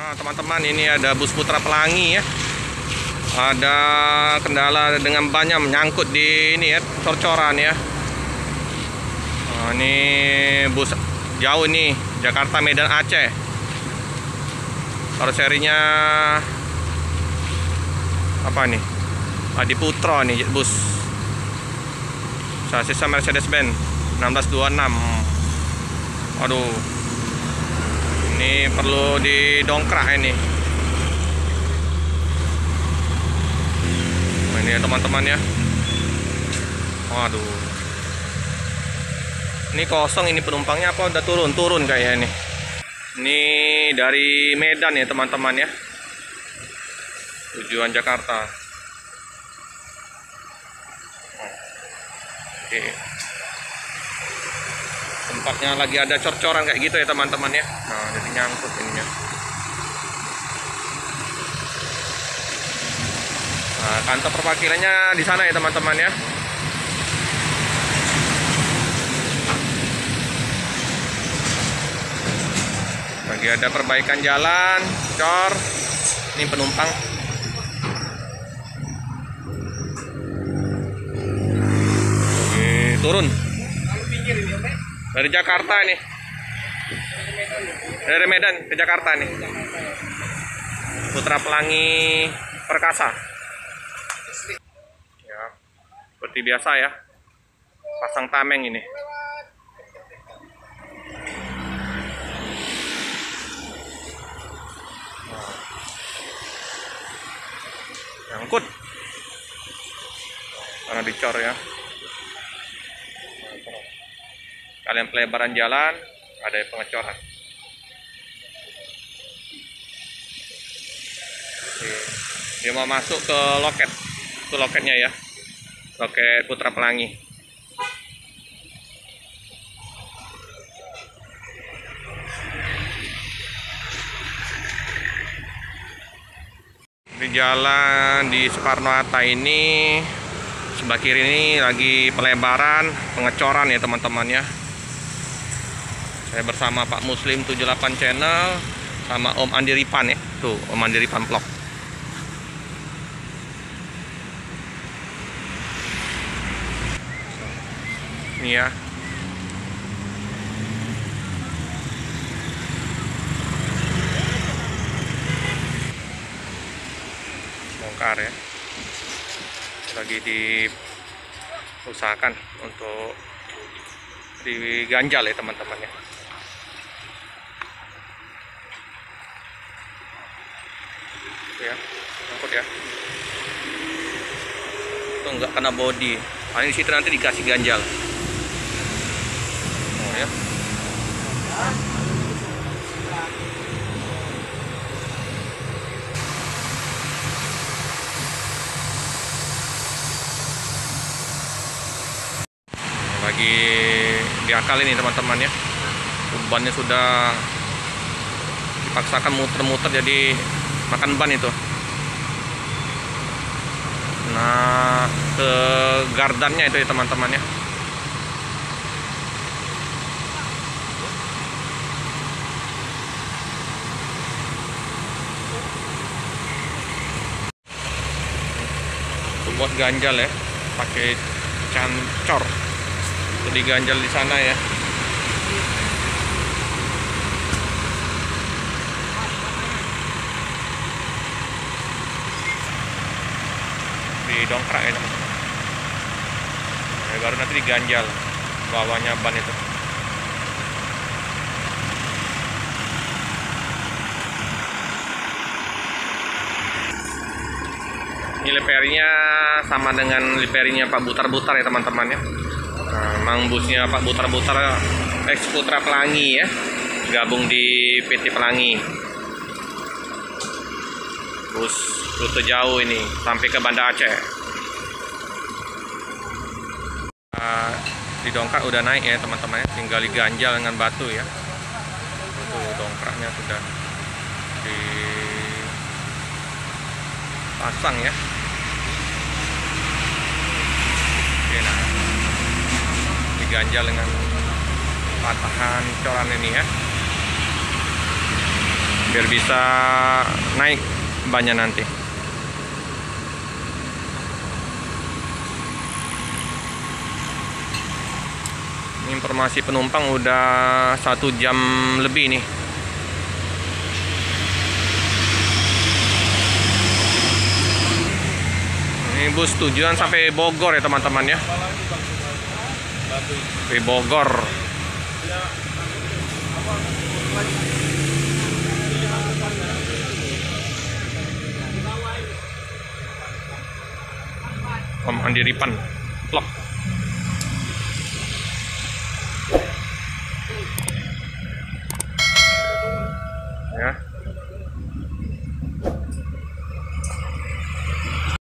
Teman-teman, ini ada bus Putra Pelangi ya. Ada kendala dengan bannya menyangkut di ini ya, cor-coran ya. Ini bus jauh nih, Jakarta Medan Aceh. Karserinya apa nih? Adiputro nih bus. Sasis Mercedes-Benz 1626. Aduh. Ini perlu didongkrak ini. Ini teman-teman ya. Waduh. Ini kosong, ini penumpangnya apa udah turun kayaknya nih. Ini dari Medan ya teman-teman ya. Tujuan Jakarta. Oke. Tempatnya lagi ada cor-coran kayak gitu ya teman-teman ya. Nah, jadi nyangkut ininya. Nah, kantor perwakilannya di sana ya teman-teman ya. Lagi ada perbaikan jalan, cor. Ini penumpang. Oke, turun. Dari Jakarta nih. Dari Medan ke Jakarta nih. Putra Pelangi Perkasa. Ya, seperti biasa ya. Pasang tameng ini. Nyangkut karena dicor ya. Kalian pelebaran jalan ada pengecoran. Oke. Dia mau masuk ke loket, itu loketnya ya, loket Putra Pelangi. Di jalan di Sukarno Hatta ini sebelah kiri ini lagi pelebaran pengecoran ya teman-teman ya. Saya bersama Pak Muslim 78 channel sama Om Andripan ya. Tuh, Om Andripan vlog. Ini ya. Bongkar ya, lagi diusahakan untuk diganjal ya teman-teman ya. Ya, nyangkut ya. Itu nggak kena bodi. Nah, di situ nanti dikasih ganjal. Oh ya. Diakal ini teman-teman ya, bannya sudah dipaksakan muter-muter jadi makan ban itu. Nah, ke gardannya itu ya teman-teman ya. Buat ganjal ya, pakai cancor. Jadi ganjal di sana ya. Di dongkrak ya. Nah, baru nanti diganjal bawahnya ban itu. Ini liperinya sama dengan liperinya Pak Butar-butar ya teman-teman ya. Nah, memang busnya Pak Butar-butar eks Putra Pelangi ya, gabung di PT Pelangi. Bus rute jauh ini sampai ke Banda Aceh. Di dongkrak udah naik ya teman-teman, tinggal diganjal dengan batu ya. Itu dongkraknya sudah dipasang ya. Ganjal dengan patahan coran ini ya. biar bisa naik banyak nanti. Informasi penumpang udah 1 jam lebih nih. Ini bus tujuan sampai Bogor ya teman-teman ya. Sampai Bogor. Om Andripan. Vlog.